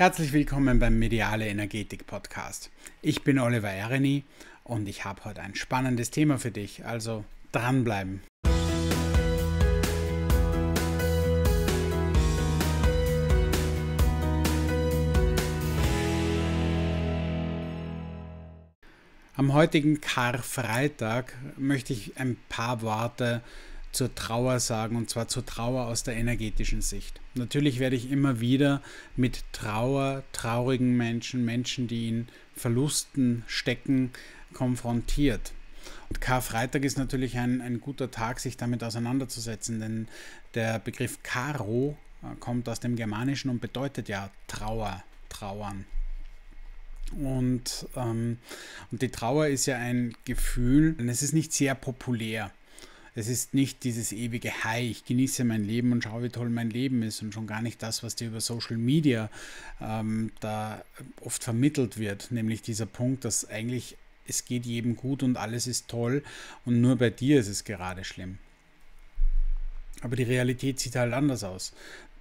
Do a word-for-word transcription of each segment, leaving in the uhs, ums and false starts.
Herzlich willkommen beim Mediale Energetik Podcast. Ich bin Oliver Erenyi und ich habe heute ein spannendes Thema für dich, also dranbleiben. Am heutigen Karfreitag möchte ich ein paar Worte zur Trauer sagen, und zwar zur Trauer aus der energetischen Sicht. Natürlich werde ich immer wieder mit Trauer, traurigen Menschen, Menschen, die in Verlusten stecken, konfrontiert. Und Karfreitag ist natürlich ein, ein guter Tag, sich damit auseinanderzusetzen, denn der Begriff Karo kommt aus dem Germanischen und bedeutet ja Trauer, trauern. Und, ähm, und die Trauer ist ja ein Gefühl, und es ist nicht sehr populär. Es ist nicht dieses ewige Hi, ich genieße mein Leben und schaue, wie toll mein Leben ist, und schon gar nicht das, was dir über Social Media ähm, da oft vermittelt wird, nämlich dieser Punkt, dass eigentlich es geht jedem gut und alles ist toll und nur bei dir ist es gerade schlimm. Aber die Realität sieht halt anders aus.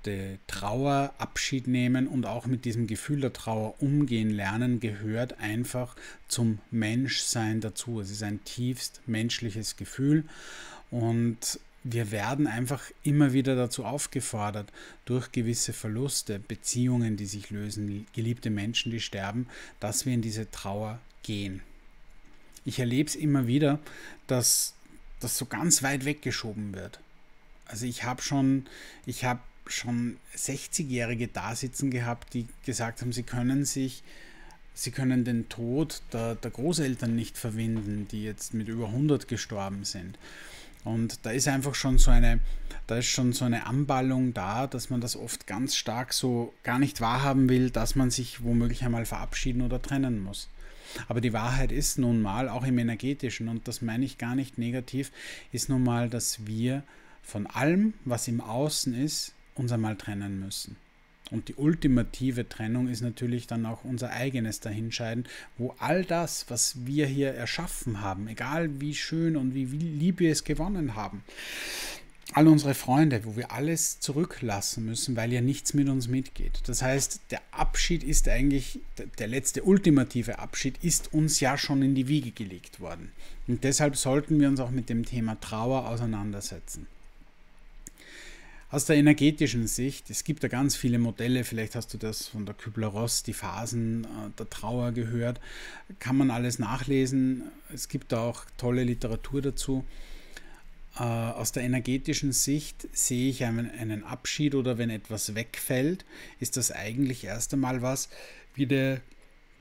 Die Trauer, Abschied nehmen und auch mit diesem Gefühl der Trauer umgehen lernen, gehört einfach zum Menschsein dazu. Es ist ein tiefst menschliches Gefühl. Und wir werden einfach immer wieder dazu aufgefordert, durch gewisse Verluste, Beziehungen, die sich lösen, geliebte Menschen, die sterben, dass wir in diese Trauer gehen. Ich erlebe es immer wieder, dass das so ganz weit weggeschoben wird. Also ich habe schon, ich habe schon sechzigjährige da sitzen gehabt, die gesagt haben, sie können sich Sie können den Tod der, der Großeltern nicht verwinden, die jetzt mit über hundert gestorben sind. Und da ist einfach schon so eine, da ist schon so eine Anballung da, dass man das oft ganz stark so gar nicht wahrhaben will, dass man sich womöglich einmal verabschieden oder trennen muss. Aber die Wahrheit ist nun mal, auch im Energetischen, und das meine ich gar nicht negativ, ist nun mal, dass wir von allem, was im Außen ist, uns einmal trennen müssen. Und die ultimative Trennung ist natürlich dann auch unser eigenes Dahinscheiden, wo all das, was wir hier erschaffen haben, egal wie schön und wie lieb wir es gewonnen haben, all unsere Freunde, wo wir alles zurücklassen müssen, weil ja nichts mit uns mitgeht. Das heißt, der Abschied ist eigentlich, der letzte ultimative Abschied ist uns ja schon in die Wiege gelegt worden. Und deshalb sollten wir uns auch mit dem Thema Trauer auseinandersetzen. Aus der energetischen Sicht, es gibt da ganz viele Modelle, vielleicht hast du das von der Kübler-Ross, die Phasen der Trauer gehört, kann man alles nachlesen, es gibt da auch tolle Literatur dazu. Aus der energetischen Sicht sehe ich einen, einen Abschied, oder wenn etwas wegfällt, ist das eigentlich erst einmal was, wie eine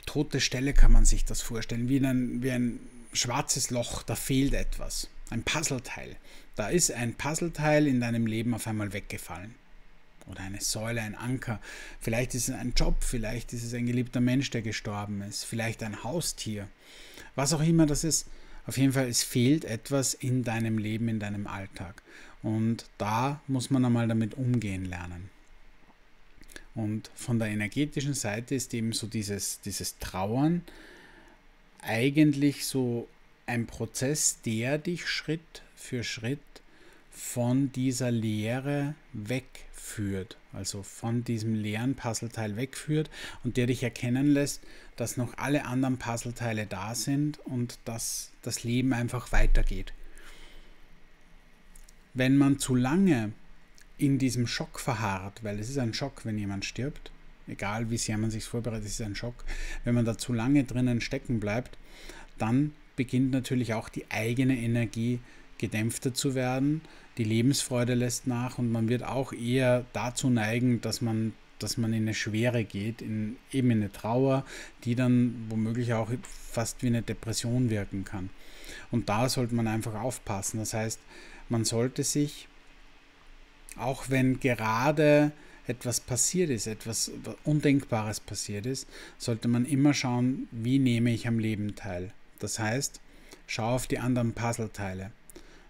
tote Stelle kann man sich das vorstellen, wie ein, wie ein schwarzes Loch, da fehlt etwas. Ein Puzzleteil. Da ist ein Puzzleteil in deinem Leben auf einmal weggefallen. Oder eine Säule, ein Anker. Vielleicht ist es ein Job, vielleicht ist es ein geliebter Mensch, der gestorben ist. Vielleicht ein Haustier. Was auch immer das ist. Auf jeden Fall, es fehlt etwas in deinem Leben, in deinem Alltag. Und da muss man einmal damit umgehen lernen. Und von der energetischen Seite ist eben so dieses, dieses Trauern eigentlich so ein Prozess, der dich Schritt für Schritt von dieser Leere wegführt, also von diesem leeren Puzzleteil wegführt und der dich erkennen lässt, dass noch alle anderen Puzzleteile da sind und dass das Leben einfach weitergeht. Wenn man zu lange in diesem Schock verharrt, weil es ist ein Schock, wenn jemand stirbt, egal wie sehr man sich vorbereitet, es ist ein Schock, wenn man da zu lange drinnen stecken bleibt, dann beginnt natürlich auch die eigene Energie gedämpfter zu werden, die Lebensfreude lässt nach und man wird auch eher dazu neigen, dass man, dass man in eine Schwere geht, in, eben in eine Trauer, die dann womöglich auch fast wie eine Depression wirken kann. Und da sollte man einfach aufpassen. Das heißt, man sollte sich, auch wenn gerade etwas passiert ist, etwas Undenkbares passiert ist, sollte man immer schauen, wie nehme ich am Leben teil. Das heißt, schau auf die anderen Puzzleteile.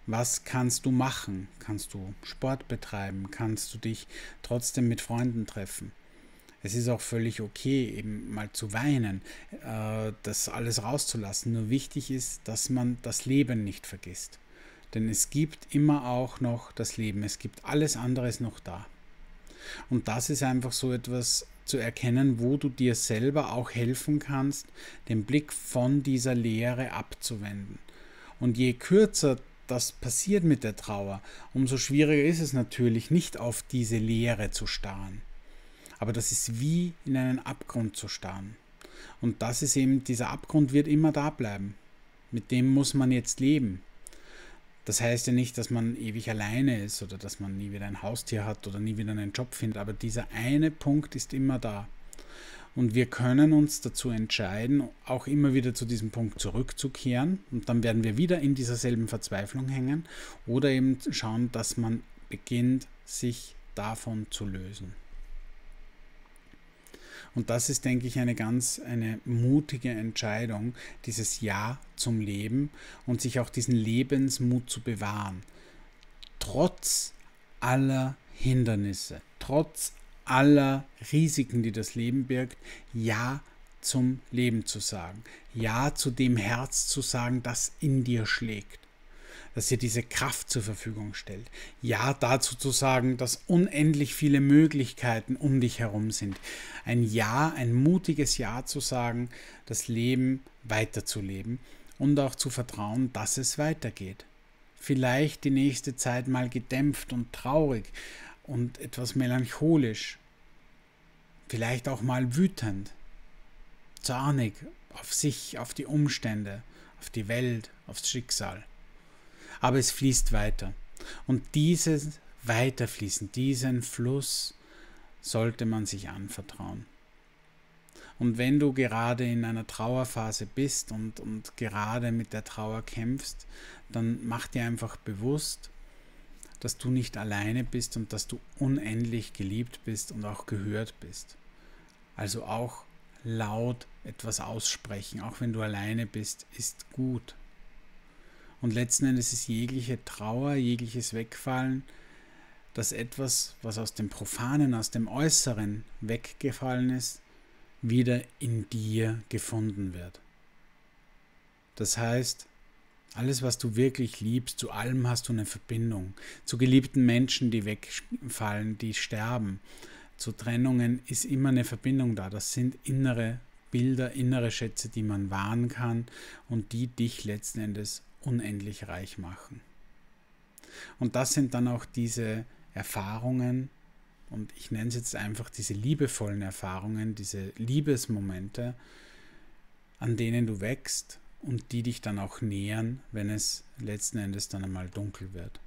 Was kannst du machen? Kannst du Sport betreiben? Kannst du dich trotzdem mit Freunden treffen? Es ist auch völlig okay, eben mal zu weinen, das alles rauszulassen. Nur wichtig ist, dass man das Leben nicht vergisst. Denn es gibt immer auch noch das Leben. Es gibt alles andere noch da. Und das ist einfach so etwas, zu erkennen, wo du dir selber auch helfen kannst, den Blick von dieser Leere abzuwenden. Und je kürzer das passiert mit der Trauer, umso schwieriger ist es natürlich, nicht auf diese Leere zu starren. Aber das ist wie in einen Abgrund zu starren. Und das ist eben, dieser Abgrund wird immer da bleiben. Mit dem muss man jetzt leben. Das heißt ja nicht, dass man ewig alleine ist oder dass man nie wieder ein Haustier hat oder nie wieder einen Job findet, aber dieser eine Punkt ist immer da. Und wir können uns dazu entscheiden, auch immer wieder zu diesem Punkt zurückzukehren, und dann werden wir wieder in dieser selben Verzweiflung hängen oder eben schauen, dass man beginnt, sich davon zu lösen. Und das ist, denke ich, eine ganz eine mutige Entscheidung, dieses Ja zum Leben und sich auch diesen Lebensmut zu bewahren. Trotz aller Hindernisse, trotz aller Risiken, die das Leben birgt, Ja zum Leben zu sagen. Ja zu dem Herz zu sagen, das in dir schlägt, dass dir diese Kraft zur Verfügung stellt. Ja dazu zu sagen, dass unendlich viele Möglichkeiten um dich herum sind. Ein Ja, ein mutiges Ja zu sagen, das Leben weiterzuleben und auch zu vertrauen, dass es weitergeht. Vielleicht die nächste Zeit mal gedämpft und traurig und etwas melancholisch. Vielleicht auch mal wütend, zornig auf sich, auf die Umstände, auf die Welt, aufs Schicksal. Aber es fließt weiter. Und dieses Weiterfließen, diesen Fluss sollte man sich anvertrauen. Und wenn du gerade in einer Trauerphase bist und, und gerade mit der Trauer kämpfst, dann mach dir einfach bewusst, dass du nicht alleine bist und dass du unendlich geliebt bist und auch gehört bist. Also auch laut etwas aussprechen, auch wenn du alleine bist, ist gut. Und letzten Endes ist jegliche Trauer, jegliches Wegfallen, dass etwas, was aus dem Profanen, aus dem Äußeren weggefallen ist, wieder in dir gefunden wird. Das heißt, alles, was du wirklich liebst, zu allem hast du eine Verbindung. Zu geliebten Menschen, die wegfallen, die sterben, zu Trennungen ist immer eine Verbindung da. Das sind innere Bilder, innere Schätze, die man wahren kann und die dich letzten Endes unendlich reich machen. Und das sind dann auch diese Erfahrungen, und ich nenne es jetzt einfach diese liebevollen Erfahrungen, diese Liebesmomente, an denen du wächst und die dich dann auch nähern, wenn es letzten Endes dann einmal dunkel wird.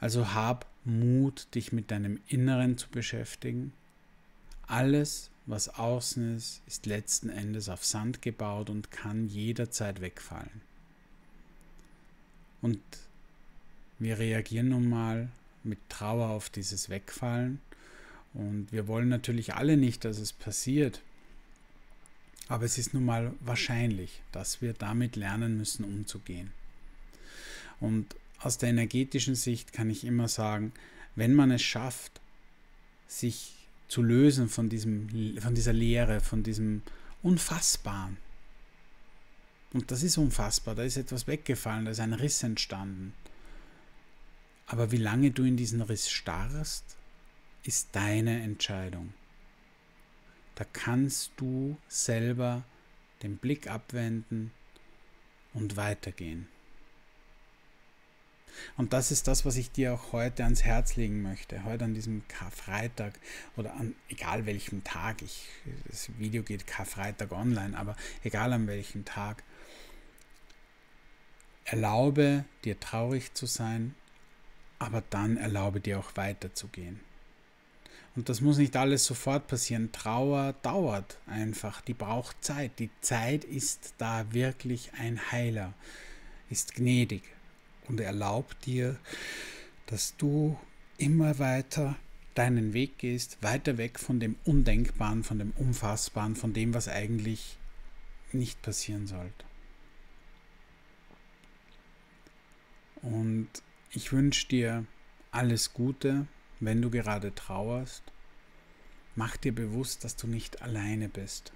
Also hab Mut, dich mit deinem Inneren zu beschäftigen. Alles, was außen ist, ist letzten Endes auf Sand gebaut und kann jederzeit wegfallen. Und wir reagieren nun mal mit Trauer auf dieses Wegfallen. Und wir wollen natürlich alle nicht, dass es passiert. Aber es ist nun mal wahrscheinlich, dass wir damit lernen müssen, umzugehen. Und aus der energetischen Sicht kann ich immer sagen, wenn man es schafft, sich zu zu lösen von, diesem, von dieser Leere, von diesem Unfassbaren. Und das ist unfassbar, da ist etwas weggefallen, da ist ein Riss entstanden. Aber wie lange du in diesen Riss starrst, ist deine Entscheidung. Da kannst du selber den Blick abwenden und weitergehen. Und das ist das, was ich dir auch heute ans Herz legen möchte, heute an diesem Karfreitag oder an egal welchem Tag, ich, das Video geht Karfreitag online, aber egal an welchem Tag, erlaube dir traurig zu sein, aber dann erlaube dir auch weiterzugehen. Und das muss nicht alles sofort passieren, Trauer dauert einfach, die braucht Zeit, die Zeit ist da wirklich ein Heiler, ist gnädig. Und erlaubt dir, dass du immer weiter deinen Weg gehst, weiter weg von dem Undenkbaren, von dem Unfassbaren, von dem, was eigentlich nicht passieren sollte. Und ich wünsche dir alles Gute, wenn du gerade trauerst. Mach dir bewusst, dass du nicht alleine bist.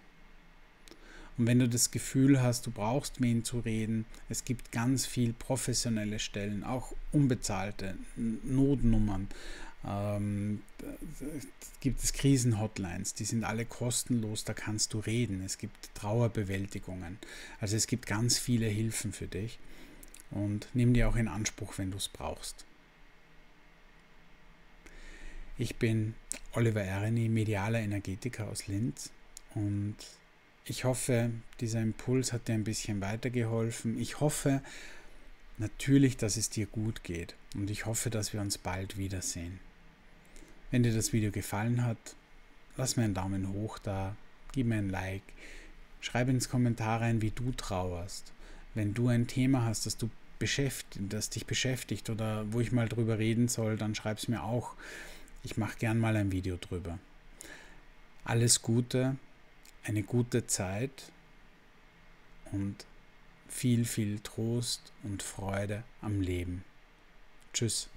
Und wenn du das Gefühl hast, du brauchst wen zu reden, es gibt ganz viel professionelle Stellen, auch unbezahlte Notnummern, Ähm, gibt es Krisenhotlines, die sind alle kostenlos, da kannst du reden. Es gibt Trauerbewältigungen. Also es gibt ganz viele Hilfen für dich und nimm die auch in Anspruch, wenn du es brauchst. Ich bin Oliver Erenyi, medialer Energetiker aus Linz, und ich hoffe, dieser Impuls hat dir ein bisschen weitergeholfen. Ich hoffe natürlich, dass es dir gut geht, und ich hoffe, dass wir uns bald wiedersehen. Wenn dir das Video gefallen hat, lass mir einen Daumen hoch da, gib mir ein Like, schreib ins Kommentar rein, wie du trauerst. Wenn du ein Thema hast, das, du beschäftigt, das dich beschäftigt oder wo ich mal drüber reden soll, dann schreib es mir auch. Ich mache gern mal ein Video drüber. Alles Gute, eine gute Zeit und viel, viel Trost und Freude am Leben. Tschüss.